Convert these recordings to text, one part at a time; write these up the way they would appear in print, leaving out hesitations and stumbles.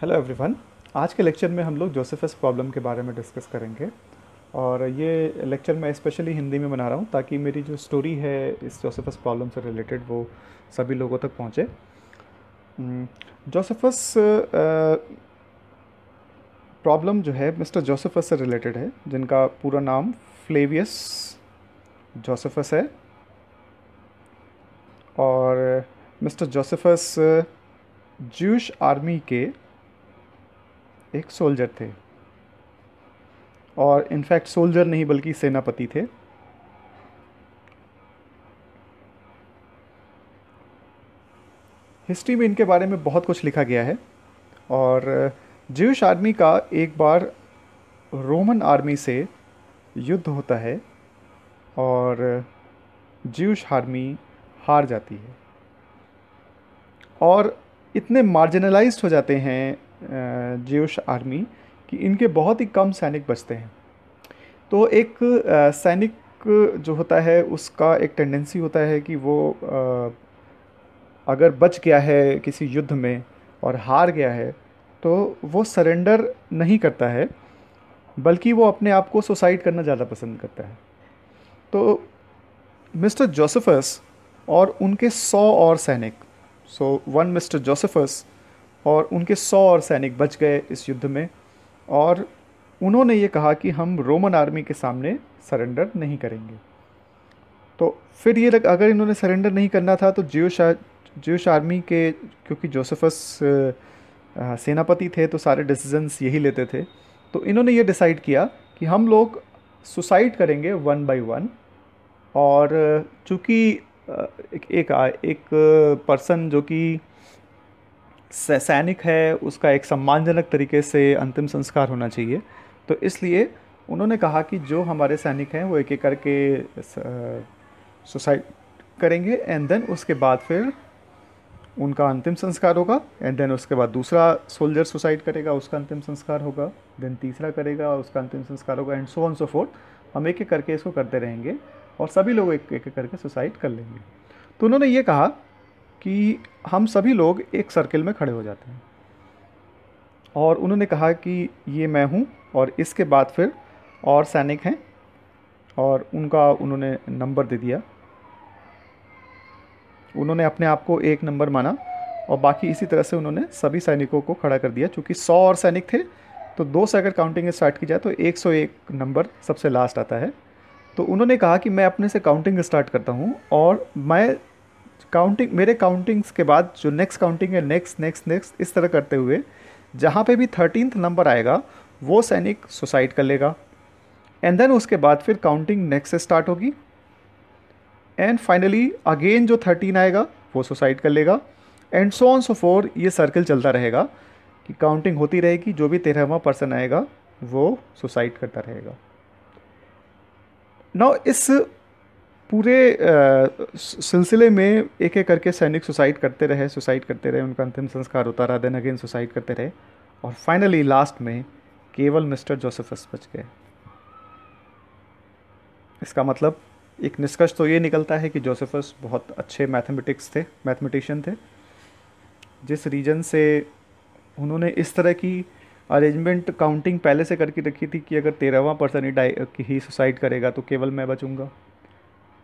Hello everyone, आज के lecture में हम लोग जोसेफस प्रॉब्लम के बारे में डिस्कस करेंगे और ये लेक्चर मैं स्पेशली हिंदी में बना रहा हूँ ताकि मेरी जो स्टोरी है इस जोसेफस प्रॉब्लम से रिलेटेड वो सभी लोगों तक पहुँचे। जोसेफस प्रॉब्लम जो है मिस्टर जोसेफस से रिलेटेड है, जिनका पूरा नाम फ्लेवियस जोसेफस है और मिस्टर जोसेफस ज्यूश आर्मी के एक सोल्जर थे और इनफैक्ट सोल्जर नहीं बल्कि सेनापति थे। हिस्ट्री में इनके बारे में बहुत कुछ लिखा गया है और ज्यूश आर्मी का एक बार रोमन आर्मी से युद्ध होता है और ज्यूश आर्मी हार जाती है और इतने मार्जिनलाइज्ड हो जाते हैं ज्यूश आर्मी कि इनके बहुत ही कम सैनिक बचते हैं। तो एक सैनिक जो होता है उसका एक टेंडेंसी होता है कि वो अगर बच गया है किसी युद्ध में और हार गया है तो वो सरेंडर नहीं करता है बल्कि वो अपने आप को सुसाइड करना ज़्यादा पसंद करता है। तो मिस्टर जोसेफस और उनके 100 और सैनिक, वन मिस्टर जोसेफस और उनके 100 और सैनिक बच गए इस युद्ध में और उन्होंने ये कहा कि हम रोमन आर्मी के सामने सरेंडर नहीं करेंगे। तो फिर ये अगर इन्होंने सरेंडर नहीं करना था तो ज्यूश आर्मी के, क्योंकि जोसेफस सेनापति थे तो सारे डिसीजंस यही लेते थे, तो इन्होंने ये डिसाइड किया कि हम लोग सुसाइड करेंगे वन बाय वन। और चूँकि एक पर्सन जो कि सैनिक है उसका एक सम्मानजनक तरीके से अंतिम संस्कार होना चाहिए, तो इसलिए उन्होंने कहा कि जो हमारे सैनिक हैं वो एक एक करके सुसाइड करेंगे एंड देन उसके बाद फिर उनका अंतिम संस्कार होगा एंड देन उसके बाद दूसरा सोल्जर सुसाइड करेगा, उसका अंतिम संस्कार होगा, देन तीसरा करेगा, उसका अंतिम संस्कार होगा, and so on so forth. हम एक एक करके इसको करते रहेंगे और सभी लोग एक एक करके सुसाइड कर लेंगे। तो उन्होंने ये कहा कि हम सभी लोग एक सर्किल में खड़े हो जाते हैं और उन्होंने कहा कि ये मैं हूँ और इसके बाद फिर और सैनिक हैं और उनका उन्होंने नंबर दे दिया। उन्होंने अपने आप को एक नंबर माना और बाकी इसी तरह से उन्होंने सभी सैनिकों को खड़ा कर दिया। चूँकि 100 और सैनिक थे तो 2 से अगर काउंटिंग स्टार्ट की जाए तो 101 नंबर सबसे लास्ट आता है। तो उन्होंने कहा कि मैं अपने से काउंटिंग स्टार्ट करता हूँ और मैं काउंटिंग, मेरे काउंटिंग्स के बाद जो नेक्स्ट काउंटिंग है, नेक्स्ट नेक्स्ट नेक्स्ट इस तरह करते हुए जहाँ पे भी 13th नंबर आएगा वो सैनिक सुसाइड कर लेगा एंड देन उसके बाद फिर काउंटिंग नेक्स्ट से स्टार्ट होगी एंड फाइनली अगेन जो 13 आएगा वो सुसाइड कर लेगा and so on so four. ये सर्कल चलता रहेगा कि काउंटिंग होती रहेगी, जो भी 13वां पर्सन आएगा वो सुसाइड करता रहेगा। नाउ इस पूरे सिलसिले में एक एक करके सैनिक सुसाइड करते रहे, उनका अंतिम संस्कार होता रहा, देन अगेन सुसाइड करते रहे और फाइनली लास्ट में केवल मिस्टर जोसेफस बच गए। इसका मतलब एक निष्कर्ष तो ये निकलता है कि जोसेफस बहुत अच्छे मैथमेटिशियन थे। जिस रीजन से उन्होंने इस तरह की अरेंजमेंट काउंटिंग पहले से करके रखी थी कि अगर 13वां पर्सन ही सुसाइड करेगा तो केवल मैं बचूंगा।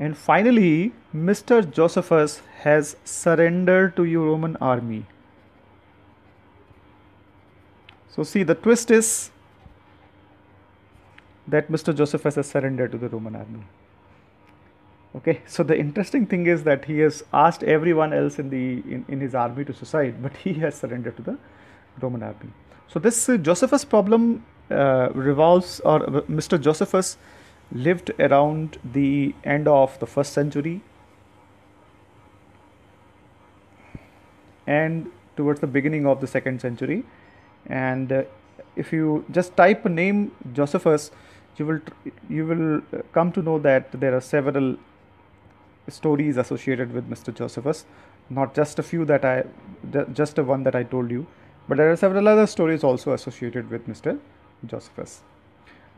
And finally mister Josephus has surrender to you Roman army. So see the twist is that mister Josephus has surrender to the Roman army. Okay, so the interesting thing is that he has asked everyone else in his army to suicide, but he has surrendered to the Roman army. So this Josephus problem revolves, or Mr. Josephus lived around the end of the 1st century and towards the beginning of the 2nd century. And if you just type a name Josephus, you will come to know that there are several stories associated with Mr. Josephus, not just a few that just the one that I told you, but there are several other stories also associated with Mr. Josephus.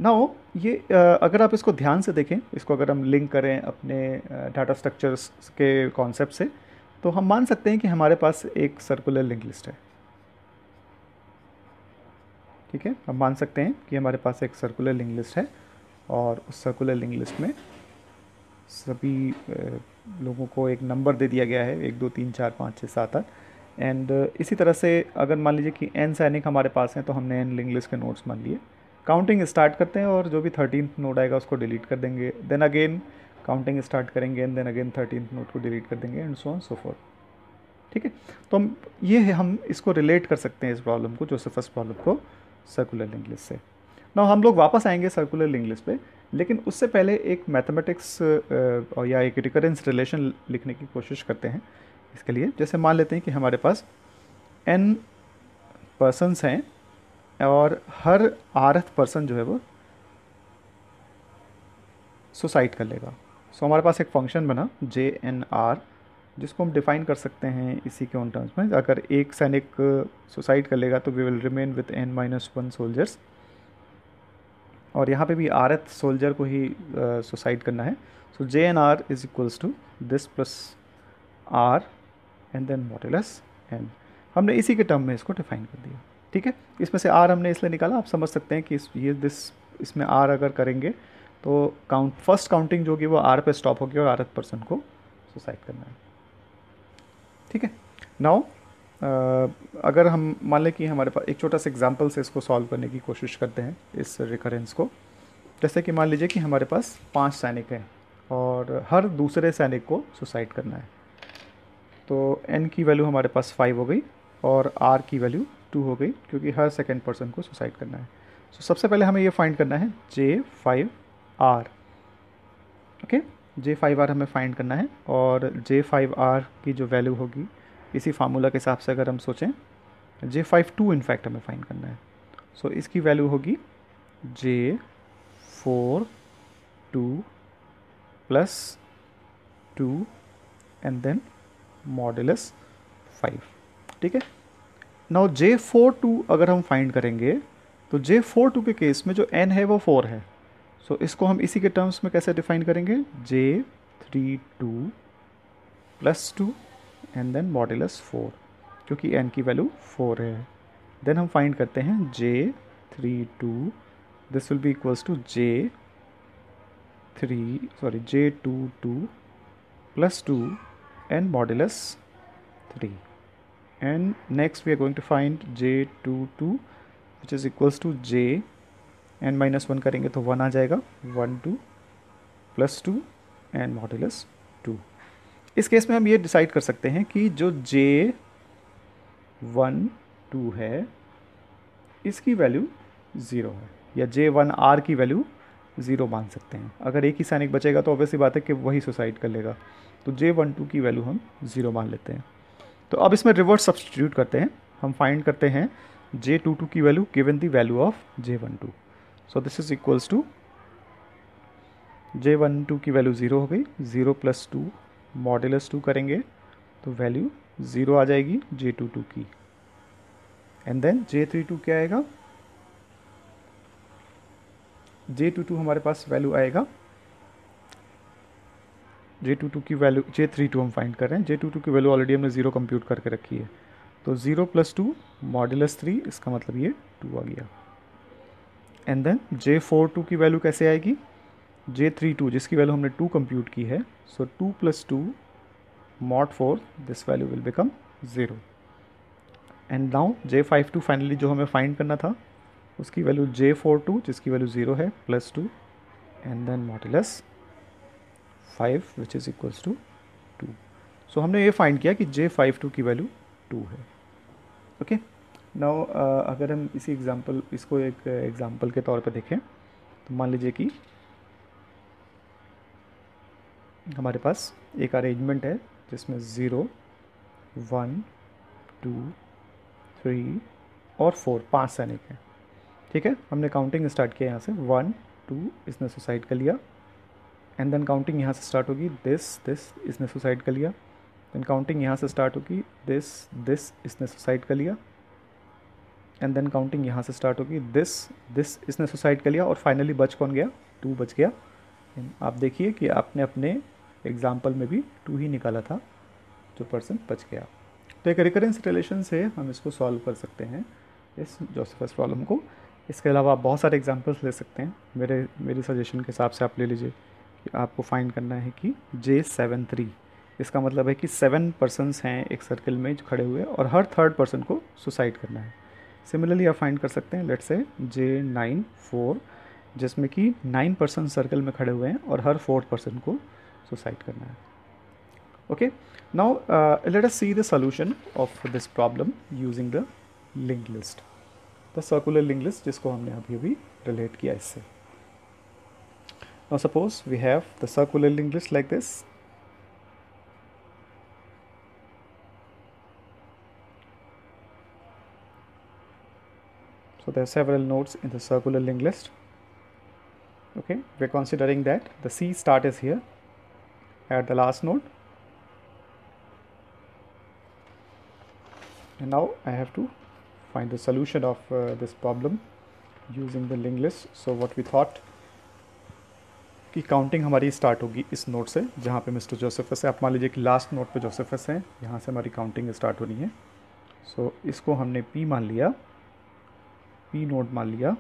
Now ये अगर आप इसको ध्यान से देखें, इसको अगर हम लिंक करें अपने डाटा स्ट्रक्चर्स के कॉन्सेप्ट से, तो हम मान सकते हैं कि हमारे पास एक सर्कुलर लिंक लिस्ट है। ठीक है। अब मान सकते हैं कि हमारे पास एक सर्कुलर लिंक लिस्ट है और उस सर्कुलर लिंक लिस्ट में सभी लोगों को एक नंबर दे दिया गया है 1 2 3 4 5 6 7 8। एंड इसी तरह से अगर मान लीजिए कि n सैनिक हमारे पास हैं तो हमने n लिंक लिस्ट के नोड्स मान लिए। काउंटिंग स्टार्ट करते हैं और जो भी 13th नोड आएगा उसको डिलीट कर देंगे, देन अगेन काउंटिंग स्टार्ट करेंगे and then again 13th node को डिलीट कर देंगे and so on so forth. ठीक है, तो हम इसको रिलेट कर सकते हैं इस प्रॉब्लम को, जोसेफस प्रॉब्लम को, सर्कुलर लिंक लिस्ट से। नाउ हम लोग वापस आएंगे सर्कुलर लिंक लिस्ट पे, लेकिन उससे पहले एक मैथमेटिक्स या एक रिकरेंस रिलेशन लिखने की कोशिश करते हैं। इसके लिए जैसे मान लेते हैं कि हमारे पास n पर्सन्स हैं और हर rth पर्सन जो है वो सुसाइड कर लेगा। सो हमारे पास एक फंक्शन बना jnr जिसको हम डिफ़ाइन कर सकते हैं इसी के ऑन टर्म्स में। अगर एक सैनिक सुसाइड कर लेगा तो we will remain with n-1 soldiers, और यहाँ पे भी rth सोल्जर को ही सुसाइड करना है। So jnr is equals to this plus r and then modulus n। हमने इसी के टर्म में इसको डिफ़ाइन कर दिया। ठीक है, इसमें से r हमने इसलिए निकाला, आप समझ सकते हैं कि इसमें r अगर करेंगे तो फर्स्ट काउंटिंग जो होगी वो r पे स्टॉप होगी और rth पर्सन को सुसाइड करना है। ठीक है, नाउ अगर हम मान लें कि हमारे पास एक छोटा सा एग्जांपल से इसको सॉल्व करने की कोशिश करते हैं इस रिकरेंस को। जैसे कि मान लीजिए कि हमारे पास 5 सैनिक हैं और हर दूसरे सैनिक को सुसाइड करना है। तो n की वैल्यू हमारे पास 5 हो गई और r की वैल्यू 2 हो गई, क्योंकि हर सेकंड पर्सन को सुसाइड करना है। सो सबसे पहले हमें ये फाइंड करना है j5r। ओके, j5r हमें फाइंड करना है और j5r की जो वैल्यू होगी इसी फार्मूला के हिसाब से अगर हम सोचें j52 इनफैक्ट हमें फाइंड करना है। सो इसकी वैल्यू होगी j42 plus 2 and then modulus 5। ठीक है, नाउ j42 अगर हम फाइंड करेंगे तो j42 के केस में जो n है वो 4 है। सो इसको हम इसी के टर्म्स में कैसे डिफाइन करेंगे, j32 plus 2 and then modulus 4, क्योंकि n की वैल्यू 4 है। देन हम फाइंड करते हैं j32, this will be equals to j22 plus 2 and modulus 3। And next we are going to find j22 which is equals to j n-1 करेंगे तो 1 आ जाएगा, 12 plus 2 and modulus 2। इस case में हम ये डिसाइड कर सकते हैं कि जो j12 है इसकी वैल्यू 0 है, या j1r की वैल्यू 0 मान सकते हैं। अगर एक ही सैनिक बचेगा तो ऑब्वियसली बात है कि वही सुसाइड कर लेगा, तो j12 की वैल्यू हम 0 मान लेते हैं। तो अब इसमें रिवर्स सब्स्टिट्यूट करते हैं, हम फाइंड करते हैं j22 की value given the value of j12। So this is equals to j12 की वैल्यू 0 हो गई, 0 प्लस 2 मॉडुलस 2 करेंगे तो वैल्यू 0 आ जाएगी j22 की। एंड देन j32 क्या आएगा, j22 हमारे पास वैल्यू आएगा, j22 की वैल्यू j32 हम फाइंड कर रहे हैं, j22 की वैल्यू ऑलरेडी हमने 0 कंप्यूट करके रखी है। तो 0 प्लस 2 मॉडुलस 3, इसका मतलब ये 2 आ गया। एंड देन j42 की वैल्यू कैसे आएगी, j32 जिसकी वैल्यू हमने 2 कंप्यूट की है, so 2 plus 2 mod 4, this value will become 0। And now j52 finally जो हमें फाइंड करना था उसकी वैल्यू j42 जिसकी वैल्यू 0 है plus 2 and then modulus 5 which is equals to 2। So हमने ये फाइंड किया कि j52 की वैल्यू 2 है। ओके, नाउ अगर हम इसको एक एग्जाम्पल के तौर पे देखें तो मान लीजिए कि हमारे पास एक अरेंजमेंट है जिसमें 0 1 2 3 और 4 5 सैनिक हैं। ठीक है, हमने काउंटिंग स्टार्ट किया यहाँ से 1 2, इसने सुसाइड कर लिया, एंड देन काउंटिंग यहाँ से स्टार्ट होगी दिस इसने सुसाइड कर लिया, देन काउंटिंग यहाँ से स्टार्ट होगी दिस इसने सुसाइड कर लिया, एंड देन काउंटिंग यहाँ से स्टार्ट होगी दिस इसने सुसाइड कर लिया, और फाइनली बच कौन गया, 2 बच गया। आप देखिए कि आपने अपने एग्जाम्पल में भी 2 ही निकाला था, जो पर्सन बच गया। तो एक रिकरेंस रिलेशन से हम इसको सॉल्व कर सकते हैं इस जोसेफस प्रॉब्लम को। इसके अलावा आप बहुत सारे एग्जांपल्स ले सकते हैं। मेरे सजेशन के हिसाब से आप ले लीजिए कि आपको फाइंड करना है कि J73, इसका मतलब है कि 7 पर्सनस हैं एक सर्कल में जो खड़े हुए और हर थर्ड पर्सन को सुसाइड करना है। सिमिलरली आप फाइंड कर सकते हैं लेट्स से J94, जिसमें कि 9 पर्सन सर्कल में खड़े हुए हैं और हर फोर्थ पर्सन को सुसाइड करना है। Okay, now let us see the solution of this problem using the link list, the circular link list जिसको हमने अभी अभी रिलेट किया इससे। Now suppose we have the circular link list like this, so there are several nodes in the circular linked list. Okay, we are considering that the C start is here at the last node, and now I have to find the solution of this problem using the linked list. So what we thought कि counting हमारी start होगी इस node से जहाँ पे Mr. Josephus है। आप मान लीजिए कि last node पे Josephus है, यहाँ से हमारी counting start होनी है। So इसको हमने P मान लिया, P नोड मान लिया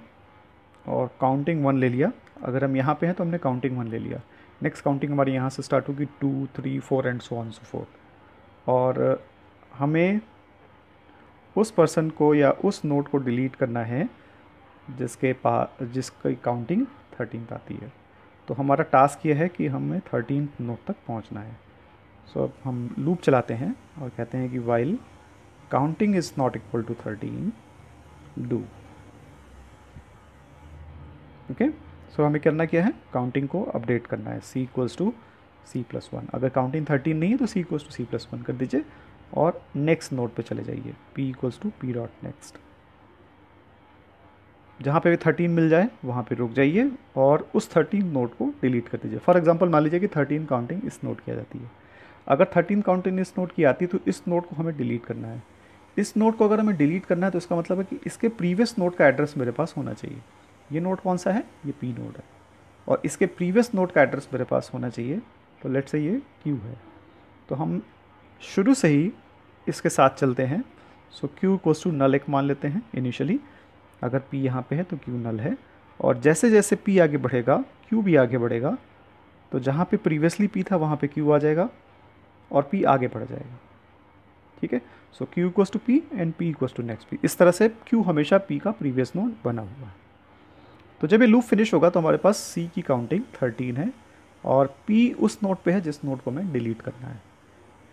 और काउंटिंग 1 ले लिया। अगर हम यहाँ पे हैं तो हमने काउंटिंग 1 ले लिया। नेक्स्ट काउंटिंग हमारी यहाँ से स्टार्ट होगी 2, 3, 4 and so on so forth, और हमें उस पर्सन को या उस नोड को डिलीट करना है जिसकी काउंटिंग 13 आती है। तो हमारा टास्क ये है कि हमें 13 नोड तक पहुँचना है। सो अब हम लूप चलाते हैं और कहते हैं कि while counting is not equal to 13 do. Okay, so हमें करना क्या है, काउंटिंग को अपडेट करना है C = C+1। अगर काउंटिंग 13 नहीं है तो C = C+1 कर दीजिए और नेक्स्ट नोड पे चले जाइए P = P.next। जहाँ पे 13 मिल जाए वहाँ पे रुक जाइए और उस 13 नोड को डिलीट कर दीजिए। फॉर एग्जांपल मान लीजिए कि 13 काउंटिंग इस नोड की आ जाती है। अगर 13 काउंटिंग इस नोड की आती है तो इस नोड को हमें डिलीट करना है। इस नोड को अगर हमें डिलीट करना है तो इसका मतलब है कि इसके प्रीवियस नोड का एड्रेस मेरे पास होना चाहिए। ये नोड कौन सा है, ये P नोड है, और इसके प्रीवियस नोड का एड्रेस मेरे पास होना चाहिए। तो लेट्स से ये Q है, तो हम शुरू से ही इसके साथ चलते हैं। सो Q = null एक मान लेते हैं इनिशियली। अगर P यहाँ पे है तो Q null है, और जैसे जैसे P आगे बढ़ेगा Q भी आगे बढ़ेगा। तो जहाँ पे प्रीवियसली P था वहाँ पे Q आ जाएगा और P आगे बढ़ जाएगा। ठीक है, so Q = P and P = next P। इस तरह से Q हमेशा P का प्रीवियस नोड बना हुआ है। तो जब ये लूप फिनिश होगा तो हमारे पास C की काउंटिंग 13 है और P उस नोड पे है जिस नोड को हमें डिलीट करना है।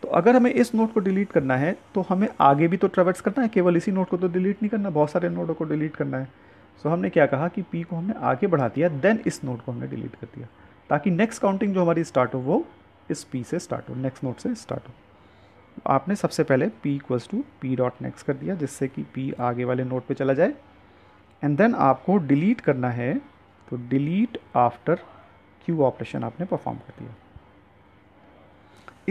तो अगर हमें इस नोड को डिलीट करना है तो हमें आगे भी तो ट्रैवर्स करना है, केवल इसी नोड को तो डिलीट नहीं करना, बहुत सारे नोडों को डिलीट करना है। सो हमने क्या कहा कि P को हमने आगे बढ़ा दिया, देन इस नोड को हमने डिलीट कर दिया ताकि नेक्स्ट काउंटिंग जो हमारी स्टार्ट हो वो इस P से स्टार्ट हो, नेक्स्ट नोड से स्टार्ट हो। आपने सबसे पहले P = P.next कर दिया जिससे कि P आगे वाले नोड पर चला जाए, एंड देन आपको डिलीट करना है। तो डिलीट आफ्टर Q ऑपरेशन आपने परफॉर्म कर दिया।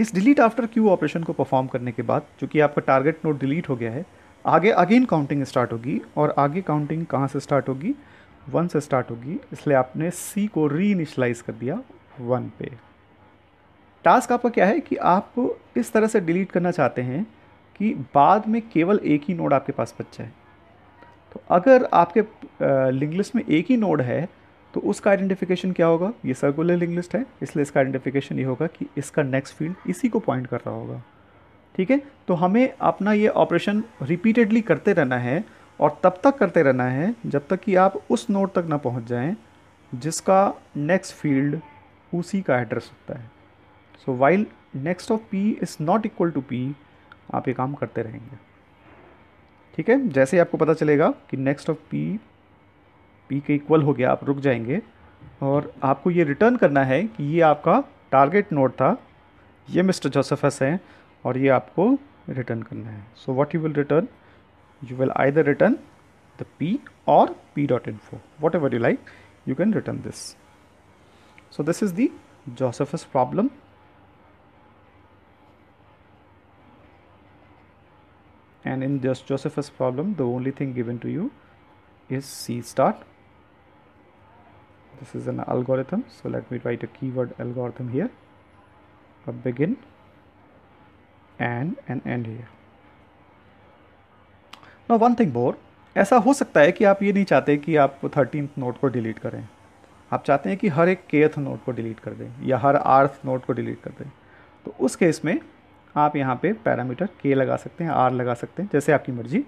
इस डिलीट आफ्टर Q ऑपरेशन को परफॉर्म करने के बाद, चूँकि आपका टारगेट नोड डिलीट हो गया है, आगे अगेन काउंटिंग स्टार्ट होगी। और आगे काउंटिंग कहाँ से स्टार्ट होगी, 1 से स्टार्ट होगी, इसलिए आपने C को री इनिशलाइज कर दिया 1 पे। टास्क आपका क्या है कि आप इस तरह से डिलीट करना चाहते हैं कि बाद में केवल एक ही नोड आपके पास बचा है। तो अगर आपके लिंक लिस्ट में एक ही नोड है तो उसका आइडेंटिफिकेशन क्या होगा, ये सर्कुलर लिंक लिस्ट है इसलिए इसका आइडेंटिफिकेशन ये होगा कि इसका नेक्स्ट फील्ड इसी को पॉइंट कर रहा होगा। ठीक है, तो हमें अपना ये ऑपरेशन रिपीटेडली करते रहना है और तब तक करते रहना है जब तक कि आप उस नोड तक ना पहुँच जाएँ जिसका नेक्स्ट फील्ड उसी का एड्रेस होता है। So while next of P ≠ P आप ये काम करते रहेंगे। ठीक है, जैसे ही आपको पता चलेगा कि next of P के इक्वल हो गया आप रुक जाएंगे, और आपको ये रिटर्न करना है कि ये आपका टारगेट नोड था, ये मिस्टर जोसेफस हैं, और ये आपको रिटर्न करना है। So what you will return, you will either return the P or P.info, whatever you like you can return this. So this is the Josephus problem. And in this Josephus problem, the only thing given to you is C start. This is an algorithm, so let me write a keyword algorithm here. A begin and an end here. Now one thing more, ऐसा हो सकता है कि आप ये नहीं चाहते कि आप 13th नोट को डिलीट करें, आप चाहते हैं कि हर एक kth नोट को डिलीट कर दें या हर rth नोट को डिलीट कर दें। तो उस केस में आप यहाँ पे पैरामीटर k लगा सकते हैं, r लगा सकते हैं, जैसे आपकी मर्जी।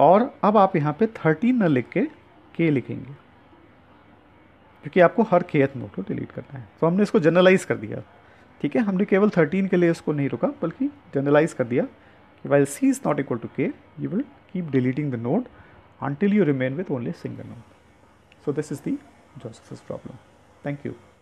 और अब आप यहाँ पे 13 न लिख के k लिखेंगे क्योंकि आपको हर kth नोट को डिलीट करना है। तो हमने इसको जनरलाइज़ कर दिया, ठीक है, हमने केवल 13 के लिए इसको नहीं रुका बल्कि जनरलाइज़ कर दिया कि while c is not equal to k you will keep deleting the node until you remain with only single node. So this is the Josephus problem. Thank you.